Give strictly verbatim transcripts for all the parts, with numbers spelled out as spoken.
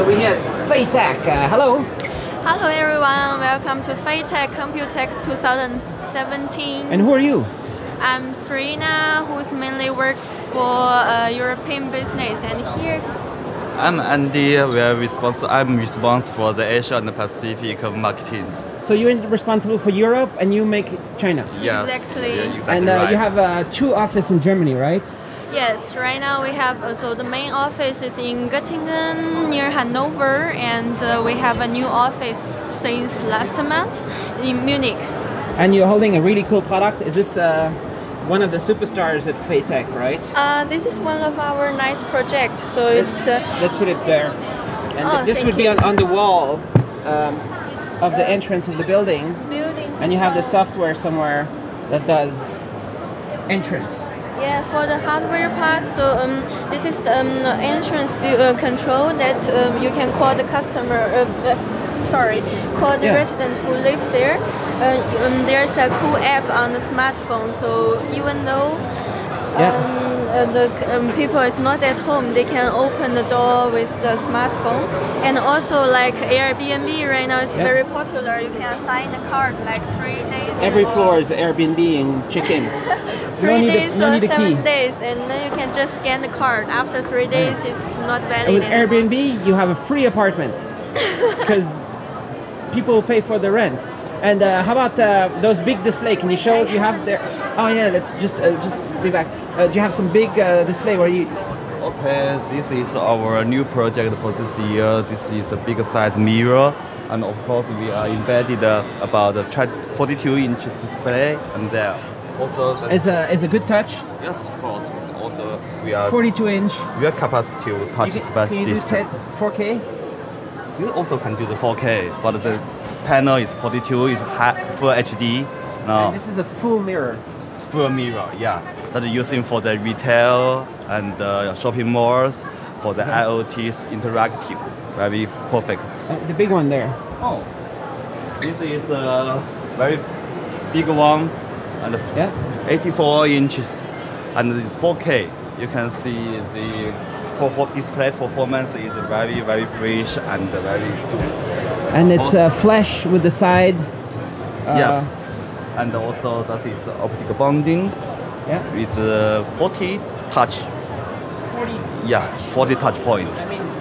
So we're here at FayTech. Uh, hello. Hello everyone. Welcome to FayTech Computex two thousand seventeen. And who are you? I'm Serena, who's mainly works for uh, European business. And here's I'm Andy. We are responsible. I'm responsible for the Asia and the Pacific marketings. So you're responsible for Europe, and you make China. Yes, exactly. Yeah, exactly and uh, right. You have uh, two offices in Germany, right? Yes, right now we have, uh, so the main office is in Göttingen near Hanover, and uh, we have a new office since last month in Munich. And you're holding a really cool product. Is this uh, one of the superstars at FayTech, right? Uh, this is one of our nice projects, so it's... Uh, let's put it there. And oh, this would be on, on the wall um, of the entrance of the building, building and you have the software somewhere that does entrance. Yeah, for the hardware part, so um, this is the um, entrance uh, control that um, you can call the customer, uh, uh, sorry, call the yeah. resident who lives there. Uh, um, there's a cool app on the smartphone, so even though um, yeah. uh, the um, people is not at home, they can open the door with the smartphone. And also like Airbnb right now is yeah. very popular. You can assign a card like three days. Every floor is Airbnb and check-in. Three no days a, no or seven key. days, and then you can just scan the card. After three days, yeah. it's not valid. And with Airbnb, anymore. you have a free apartment because people pay for the rent. And uh, how about uh, those big display? Can you show? Do you have there? Oh yeah, let's just uh, just be back. Uh, do you have some big uh, display where you? Okay, this is our new project for this year. This is a big size mirror. And of course, we are embedded uh, about a forty-two inch display and there. Also, it's a it's a good touch. Yes, of course. It's also, we are forty-two inch. We are capacitive touch specialist. Can you do four K? This also can do the four K, but the panel is forty-two. It's full H D. No. And this is a full mirror. It's full mirror, yeah. That is using for the retail and the shopping malls for the okay. IoT's interactive. Very perfect. Uh, the big one there. Oh, this is a very big one. And yeah. eighty-four inches and four K. You can see the display performance is very, very fresh and very good. And it's also, uh, flash with the side. Yeah. Uh, and also that is optical bonding. Yeah. With uh, forty touch. forty. Yeah, forty touch points. That means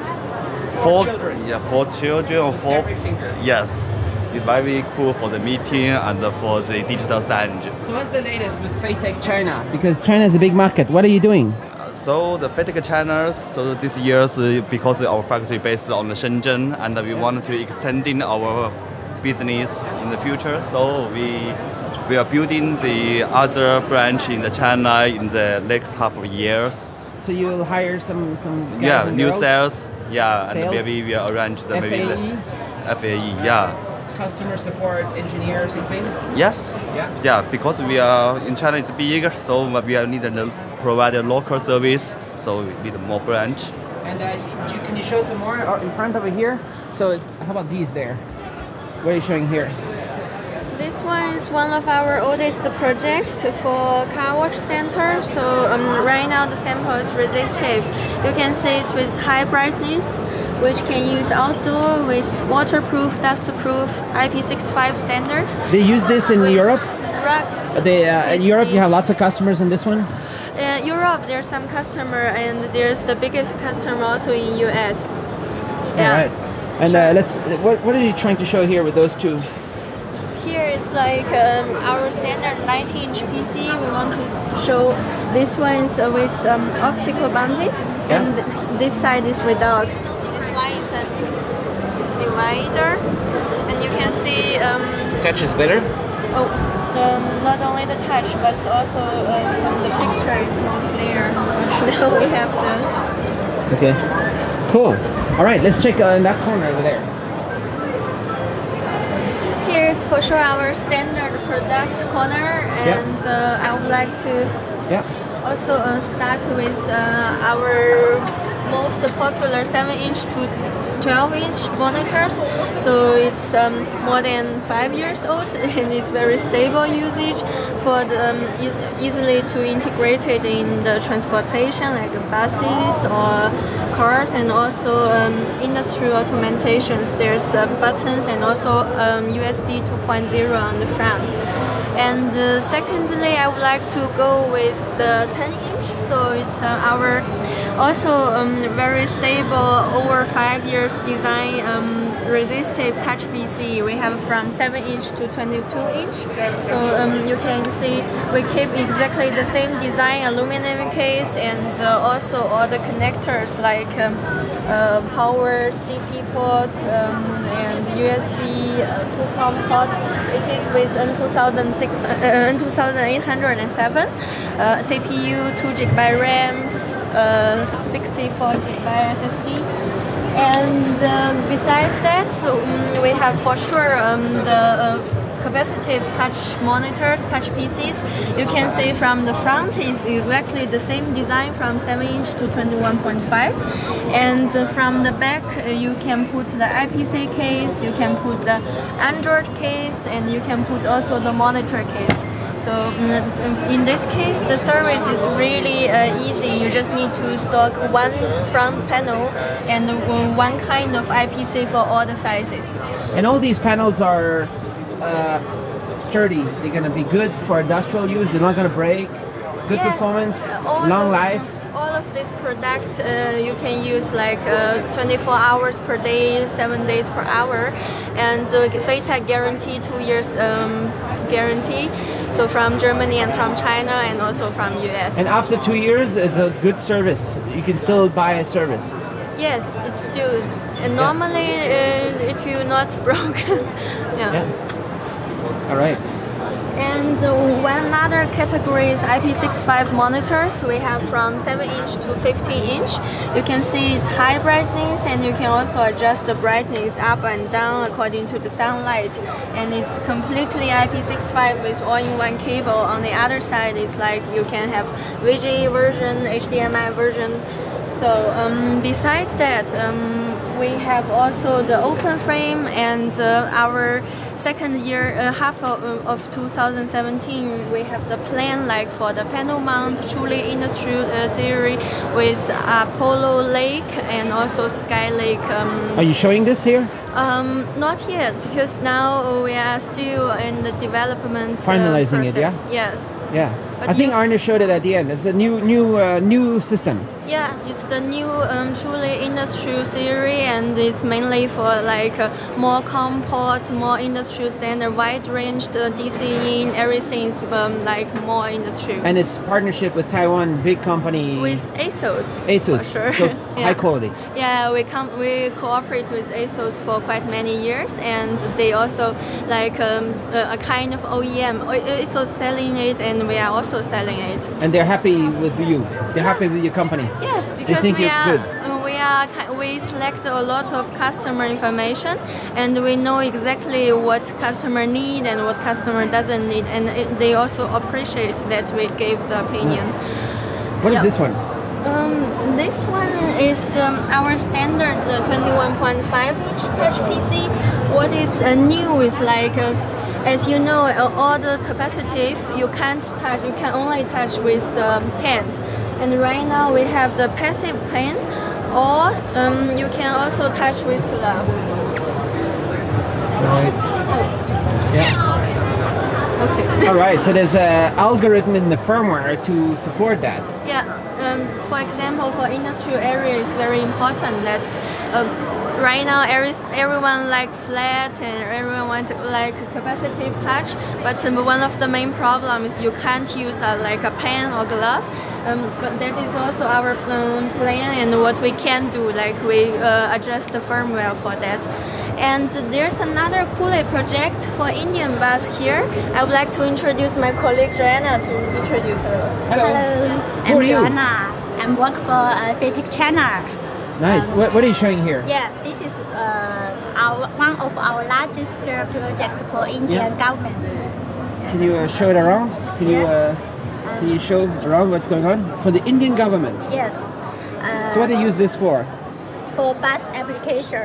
four, four children. Yeah, four children. Four. Every finger. Yes. It's very cool for the meeting and for the digital signage. So what's the latest with FayTech China? Because China is a big market. What are you doing? Uh, so the FayTech China, so this year, uh, because our factory based on Shenzhen, and we yeah. want to extend in our business in the future. So we we are building the other branch in the China in the next half of years. So you'll hire some some guys yeah new sales yeah sales? and maybe we arrange the maybe F A E yeah. Customer support, engineers, something? Yes. Yeah. Yeah, because we are in China, it's big, so we are need to provide a local service, so we need more branch. And uh, you, can you show some more in front over here? So how about these there? What are you showing here? This one is one of our oldest projects for car wash center. So um, right now the sample is resistive. You can see it's with high brightness, which can use outdoor with waterproof, dustproof, I P sixty-five standard. They use this in Europe? Correct. They, uh, in Europe, you have lots of customers in this one? In uh, Europe, there's some customer, and there's the biggest customer also in U S. Yeah. All right. And uh, let's. What, what are you trying to show here with those two? Here is like um, our standard ninety inch P C. We want to show this one is with um, optical bandit, yeah. and this side is without. It's a divider, and you can see um, the touch is better. Oh, um, not only the touch, but also um, the picture is not clear. But now we have the. Okay, cool. All right, let's check uh, in that corner over there. Here's for sure our standard product corner, and yeah. uh, I would like to yeah. also uh, start with uh, our. Most popular seven inch to twelve inch monitors, so it's um, more than five years old, and it's very stable usage for the, um, e easily to integrate it in the transportation like buses or cars and also um, industrial automations. There's uh, buttons and also um, U S B two point oh on the front. And uh, secondly, I would like to go with the ten inch. So it's uh, our also um, very stable over five years design um, resistive touch P C. We have from seven inch to twenty-two inch. So um, you can see we keep exactly the same design, aluminum case, and uh, also all the connectors like um, uh, power, D P port, um, and U S B uh, two com port. It is with N two thousand eight hundred seven, uh, C P U, two gigabyte RAM, uh, sixty-four gigabyte S S D. And uh, besides that, um, we have for sure um, the uh, capacitive touch monitors, touch P Cs. You can see from the front is exactly the same design from seven inch to twenty-one point five. And uh, from the back, uh, you can put the I P C case, you can put the Android case, and you can put also the monitor case. So in this case, the service is really uh, easy. You just need to stock one front panel and one kind of I P C for all the sizes. And all these panels are uh, sturdy. They're going to be good for industrial use. They're not going to break. Good yeah, performance, long life. All of this product uh, you can use like uh, twenty-four hours per day, seven days per hour, and uh, FayTech guarantee two years um, guarantee. So from Germany and from China and also from U S. And after two years, it's a good service. You can still buy a service. Yes, it's still. And normally yeah. uh, it will not broken. yeah. yeah. All right. And one other category is I P sixty-five monitors. We have from seven inch to fifteen inch. You can see it's high brightness, and you can also adjust the brightness up and down according to the sunlight. And it's completely I P sixty-five with all-in-one cable. On the other side, it's like you can have V G A version, H D M I version. So um, besides that, um, we have also the open frame, and uh, our second year, uh, half of, of two thousand seventeen, we have the plan like for the panel mount, truly industrial uh, theory with Apollo Lake and also Skylake. Um, Are you showing this here? Um, not yet, because now we are still in the development finalizing uh, process. It, yeah? Yes. Yeah, but I think Arne showed it at the end. It's a new, new, uh, new system. Yeah, it's the new um, truly industrial theory, and it's mainly for like uh, more comport, more industrial standard, wide range uh, D C in, everything's um, like more industrial. And it's partnership with Taiwan big company with ASUS. ASUS, for sure. So yeah. High quality. Yeah, we come we cooperate with ASUS for quite many years, and they also like um, a, a kind of O E M. ASUS selling it, and we are also selling it. And they're happy with you. They're yeah. happy with your company. Yes, because we are, we are we select a lot of customer information, and we know exactly what customer need and what customer doesn't need, and it, they also appreciate that we gave the opinion. Nice. What yeah. is this one? Um, this one is the, our standard twenty-one point five inch touch P C. What is uh, new is like. Uh, As you know, all the capacitive you can't touch, you can only touch with the hand. And right now we have the passive pen, or um, you can also touch with glove. Right. Oh. Yeah. Okay. All right. So there's an algorithm in the firmware to support that. Yeah. Um, for example, for industrial area, it's very important that. Uh, Right now, every, everyone like flat and everyone want like capacitive touch, but um, one of the main problems is you can't use uh, like a pen or glove. Um, but that is also our um, plan and what we can do. Like we uh, adjust the firmware for that. And there's another cool project for Indian bus here. I would like to introduce my colleague Joanna to introduce her. Hello, Hello. I'm Who Joanna. I'm work for uh, FayTech China. Nice. Um, what, what are you showing here? Yeah, this is uh, our one of our largest uh, projects for Indian yeah. governments. Can you uh, show it around? Can yeah. you uh, um, can you show around what's going on for the Indian government? Yes. Uh, so what do you use this for? For bus application.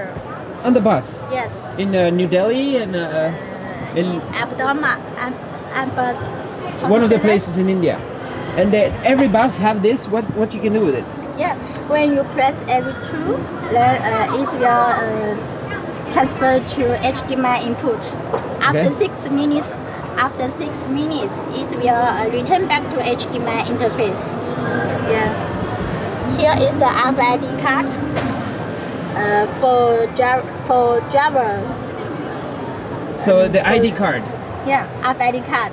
On the bus. Yes. In uh, New Delhi and uh, uh, in, in Abdoma, Ab Ab one of the places in India, and that every bus have this. What what you can do with it? Yeah. when you press L two, then uh, it will uh, transfer to H D M I input. After okay. six minutes, after six minutes, it will uh, return back to H D M I interface. Yeah. Here is the R F I D card uh, for driver. For driver. So um, the for, I D card. Yeah, R F I D card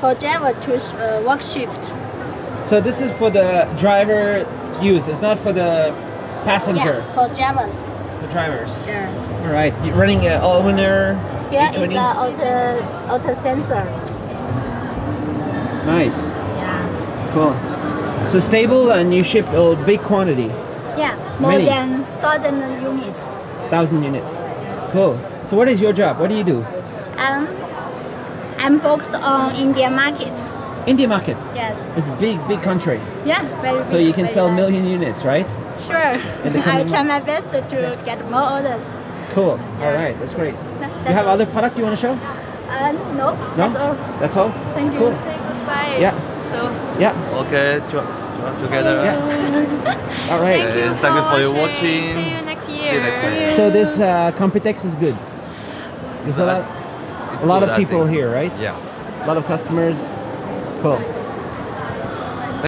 for driver to uh, work shift. So this is for the driver use. It's not for the passenger. Yeah, for drivers. For drivers. Yeah. All right. You're running an all-winner. Here is the auto auto sensor. Nice. Yeah. Cool. So stable, and you ship a big quantity. Yeah, more Many. than thousand units. Thousand units. Cool. So what is your job? What do you do? Um, I'm focused on India markets. India market? Yes. It's a big, big country. Yeah, very big. So you can sell a million units, right? Sure. I try my best to get more orders. Cool. Yeah. All right. That's great. That's do you have all. other product you want to show? Uh, no, no. That's all. That's all? Thank you. Cool. Say goodbye. Yeah. So. Yeah. Okay. Together. Yeah. All right. Thank you for, Thank you for your watching. watching. See you next year. See you next time. Yeah. So this uh, Computex is good. There's it's a lot, a lot good, of people here, right? Yeah. A lot of customers. Cool.